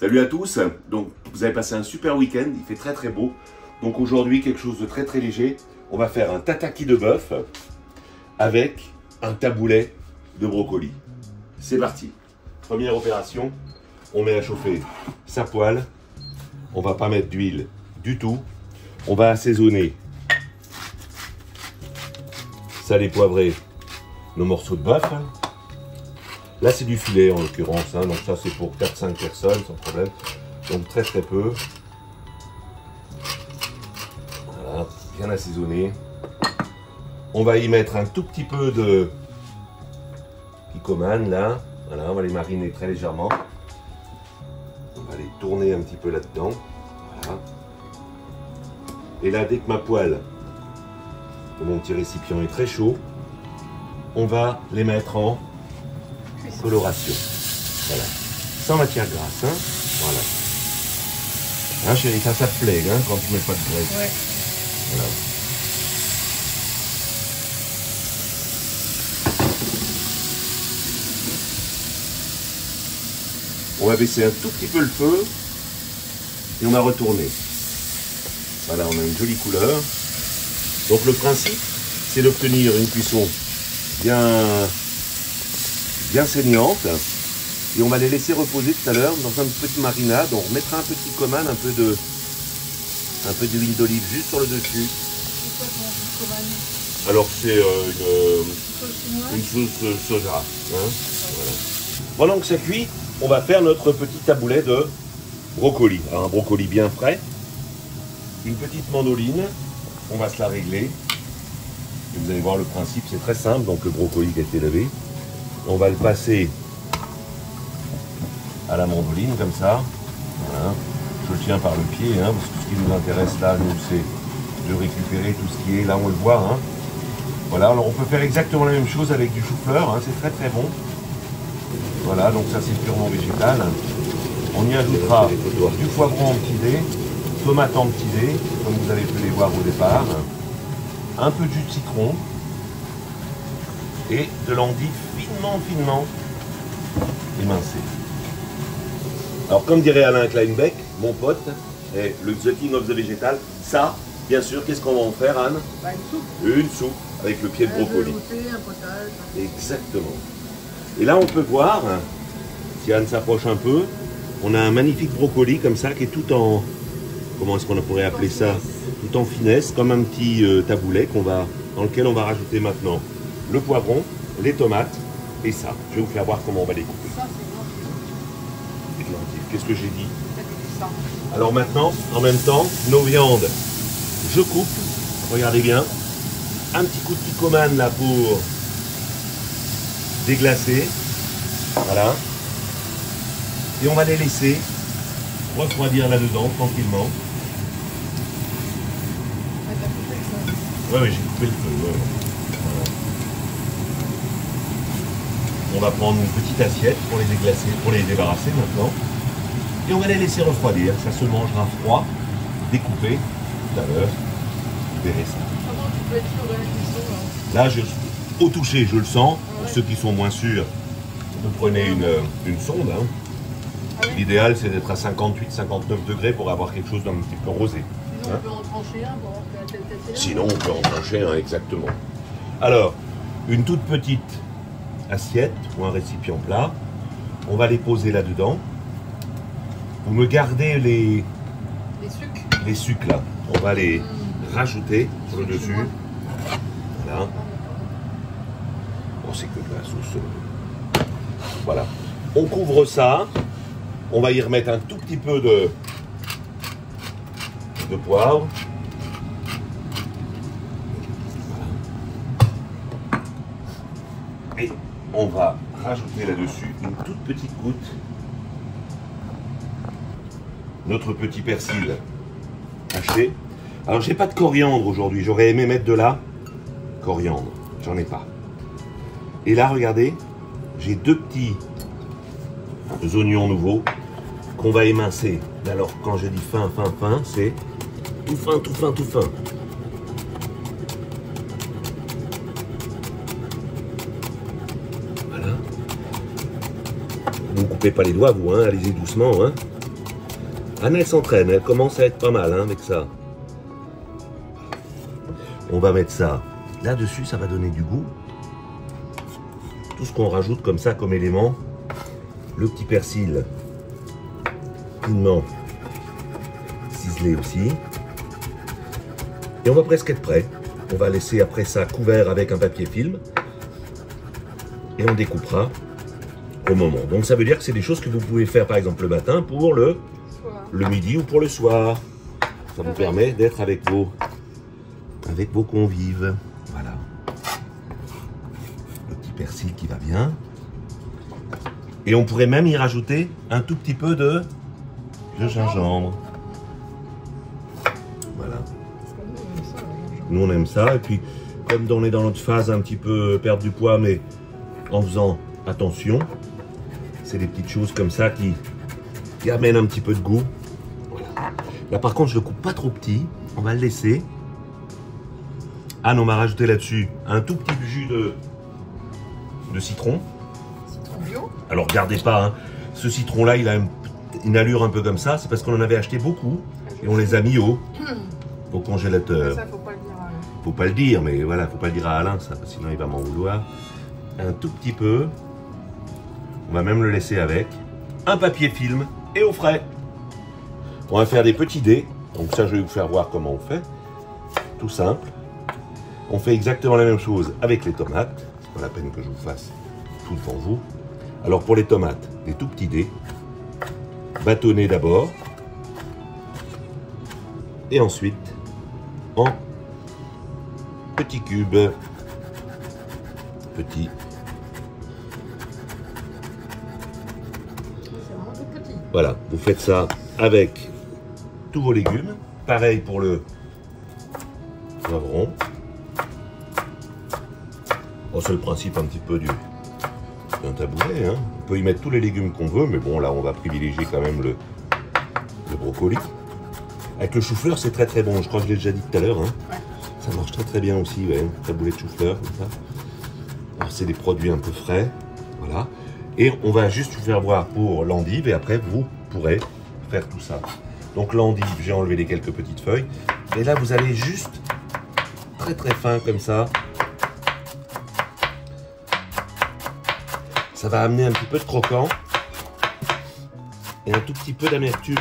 Salut à tous, donc vous avez passé un super week-end, il fait très beau. Donc aujourd'hui quelque chose de très léger, on va faire un tataki de bœuf avec un taboulet de brocoli. C'est parti. Première opération, on met à chauffer sa poêle, on va pas mettre d'huile du tout, on va assaisonner, saler, poivrer nos morceaux de bœuf. Là c'est du filet en l'occurrence, hein, donc ça c'est pour 4-5 personnes sans problème, donc très peu. Voilà, bien assaisonné. On va y mettre un tout petit peu de picomane là, voilà, on va les mariner très légèrement. On va les tourner un petit peu là-dedans, voilà. Et là dès que ma poêle, mon petit récipient est très chaud, on va les mettre en coloration, voilà, sans matière grasse, hein, voilà. Hein chérie, ça te plaît, hein, quand tu mets pas de graisse. Ouais. Voilà. On va baisser un tout petit peu le feu et on va retourner. Voilà, on a une jolie couleur. Donc le principe, c'est d'obtenir une cuisson bien saignante, et on va les laisser reposer tout à l'heure dans un petit marinade. On remettra un petit comane, un peu d'huile d'olive juste sur le dessus. Alors c'est une sauce soja, hein, voilà. Pendant que ça cuit, on va faire notre petit taboulet de brocoli. Alors, un brocoli bien frais, une petite mandoline, on va se la régler. Et vous allez voir le principe, c'est très simple. Donc le brocoli qui a été lavé, on va le passer à la mandoline comme ça, voilà. Je le tiens par le pied, hein, parce que ce qui nous intéresse là, nous, c'est de récupérer tout ce qui est là, on le voit, hein. Voilà, alors on peut faire exactement la même chose avec du chou-fleur, hein, c'est très bon. Voilà, donc ça c'est purement végétal. On y ajoutera du foie gras en petits dés, tomates en petits dés, comme vous avez pu les voir au départ, un peu de jus de citron et de l'endive finement émincée. Alors comme dirait Alain Kleinbeck, mon pote, et le The King of the Végétal, ça, bien sûr, qu'est-ce qu'on va en faire, Anne? Bah, une soupe avec le pied de brocoli. Un potage. Exactement. Et là on peut voir, si Anne s'approche un peu, on a un magnifique brocoli comme ça qui est tout en, comment est-ce qu'on pourrait appeler ça, tout en finesse, comme un petit taboulet dans lequel on va rajouter maintenant le poivron, les tomates et ça. Je vais vous faire voir comment on va les couper. Ça, c'est bon. Qu'est-ce que j'ai dit? Alors maintenant, en même temps, nos viandes, je coupe. Regardez bien. Un petit coup de picomane là pour déglacer. Voilà. Et on va les laisser refroidir là-dedans tranquillement. Ouais, j'ai coupé le feu. Ouais. On va prendre une petite assiette pour les déglacer, pour les débarrasser maintenant. Et on va les laisser refroidir. Ça se mangera froid, découpé tout à l'heure. Vous verrez ça. Là, au toucher, je le sens. Pour ceux qui sont moins sûrs, vous prenez une sonde. Hein. L'idéal, c'est d'être à 58-59 degrés pour avoir quelque chose d'un petit peu rosé. Sinon, on peut en trancher un. Sinon, on peut en trancher un, exactement. Alors, une toute petite assiette ou un récipient plat, on va les poser là-dedans. Vous me gardez les sucs là, on va les rajouter sur le dessus. Voilà. Bon, c'est que de la sauce. Voilà. On couvre ça. On va y remettre un tout petit peu de poivre. Voilà. Et on va rajouter là-dessus une toute petite goutte. Notre petit persil haché. Alors, j'ai pas de coriandre aujourd'hui. J'aurais aimé mettre de la coriandre. J'en ai pas. Et là, regardez, j'ai deux oignons nouveaux qu'on va émincer. Alors, quand je dis fin, c'est tout fin. Vous ne coupez pas les doigts, vous, hein, allez-y doucement. Hein. Anne, elle s'entraîne, elle commence à être pas mal hein, avec ça. On va mettre ça là-dessus, ça va donner du goût. Tout ce qu'on rajoute comme ça, comme élément, le petit persil finement ciselé aussi. Et on va presque être prêt. On va laisser après ça couvert avec un papier film. Et on découpera au moment. Donc ça veut dire que c'est des choses que vous pouvez faire par exemple le matin pour le midi ou pour le soir. Ça vous permet d'être avec vos convives. Voilà. Le petit persil qui va bien. Et on pourrait même y rajouter un tout petit peu de gingembre. Voilà. Nous on aime ça. Et puis comme on est dans notre phase un petit peu perdre du poids mais en faisant attention, c'est des petites choses comme ça qui amènent un petit peu de goût. Voilà. Là par contre je le coupe pas trop petit. On va le laisser. Anne, on m'a rajouté là-dessus un tout petit jus de citron. Citron bio. Alors regardez pas, hein. Ce citron-là, il a une allure un peu comme ça. C'est parce qu'on en avait acheté beaucoup et on les a mis au congélateur. Ça, faut pas le dire à Alain. Faut pas le dire, mais voilà, faut pas le dire à Alain, ça, sinon il va m'en vouloir. Un tout petit peu. On va même le laisser avec un papier film et au frais. On va faire des petits dés. Donc ça, je vais vous faire voir comment on fait. Tout simple. On fait exactement la même chose avec les tomates. C'est pas la peine que je vous fasse tout devant vous. Alors pour les tomates, des tout petits dés. Bâtonnez d'abord. Et ensuite, en petits cubes. Petits. Voilà, vous faites ça avec tous vos légumes. Pareil pour le poivron. Oh, c'est le principe un petit peu d'un taboulet, hein. On peut y mettre tous les légumes qu'on veut, mais bon, là, on va privilégier quand même le brocoli. Avec le chou-fleur, c'est très très bon. Je crois que je l'ai déjà dit tout à l'heure. Hein. Ça marche très très bien aussi, ouais. Taboulé de chou-fleur, comme ça. Alors, c'est des produits un peu frais, voilà. Et on va juste vous faire voir pour l'endive, et après, vous pourrez faire tout ça. Donc, l'endive, j'ai enlevé les quelques petites feuilles. Et là, vous allez juste très très fin, comme ça. Ça va amener un petit peu de croquant et un tout petit peu d'amertume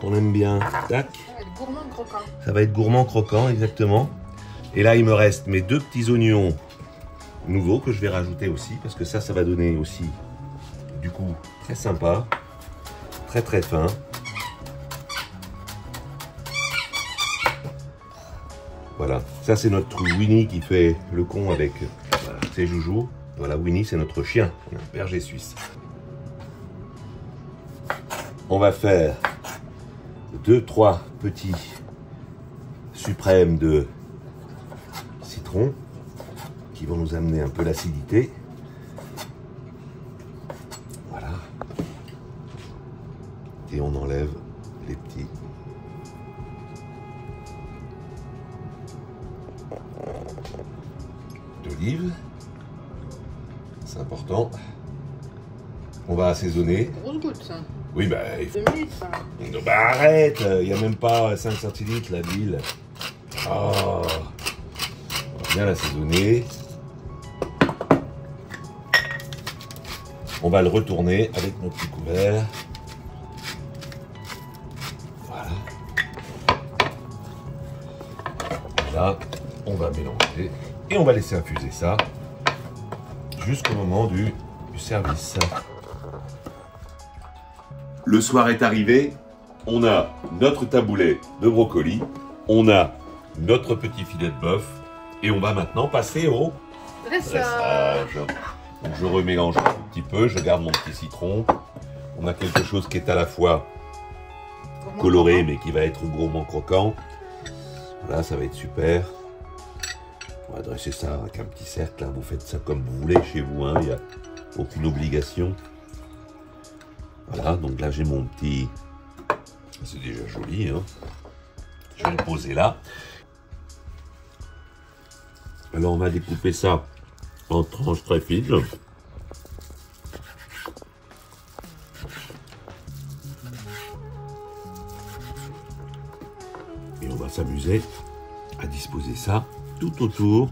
qu'on aime bien. Tac. Ça va être gourmand croquant. Ça va être gourmand croquant, exactement. Et là, il me reste mes deux petits oignons nouveaux que je vais rajouter aussi parce que ça va donner aussi du coup très sympa, très très fin. Voilà, ça c'est notre Winnie qui fait le con avec ses joujoux. Voilà, Winnie, c'est notre chien, un berger suisse. On va faire 2-3 petits suprêmes de citron qui vont nous amener un peu l'acidité. Voilà. Et on enlève les petits. D'olive. C'est important. On va assaisonner. Grosse goutte, ça. Oui, bah. Il faut... 2 minutes, ça. Bah, arrête. Il n'y a même pas 5 centilitres, là, d'huile. Oh. On va bien l'assaisonner. On va le retourner avec notre petit couvert. Voilà. Là, on va mélanger. Et on va laisser infuser ça jusqu'au moment du service. Le soir est arrivé, on a notre taboulé de brocoli, on a notre petit filet de bœuf et on va maintenant passer au dressage. Donc je remélange un petit peu, je garde mon petit citron. On a quelque chose qui est à la fois coloré mais qui va être gourmand croquant. Voilà, ça va être super. On va dresser ça avec un petit cercle, hein. Vous faites ça comme vous voulez chez vous, hein. Il n'y a aucune obligation. Voilà, donc là j'ai mon petit... C'est déjà joli, hein. Je vais le poser là. Alors on va découper ça en tranches très fines. et on va s'amuser à disposer ça tout autour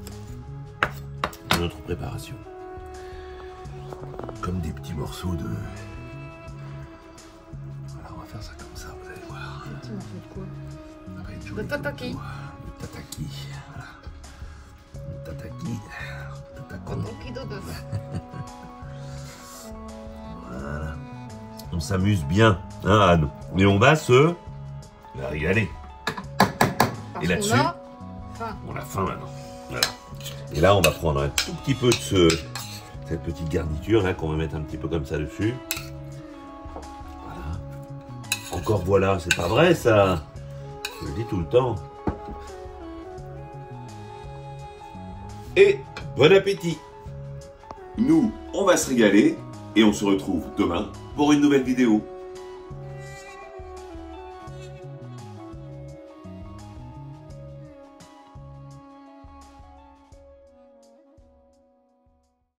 de notre préparation. Comme des petits morceaux de... Voilà, on va faire ça comme ça, vous allez voir. Des petits morceaux de quoi? Le tataki. Le tataki. Voilà. Le tataki. Tataki de boeuf. Voilà. On s'amuse bien, hein, Anne? Mais on va se régaler. Et là-dessus, on a faim maintenant. Voilà. Et là, on va prendre un tout petit peu de cette petite garniture là qu'on va mettre un petit peu comme ça dessus. Voilà. Encore voilà, c'est pas vrai ça. Je le dis tout le temps. Et bon appétit. Nous, on va se régaler et on se retrouve demain pour une nouvelle vidéo.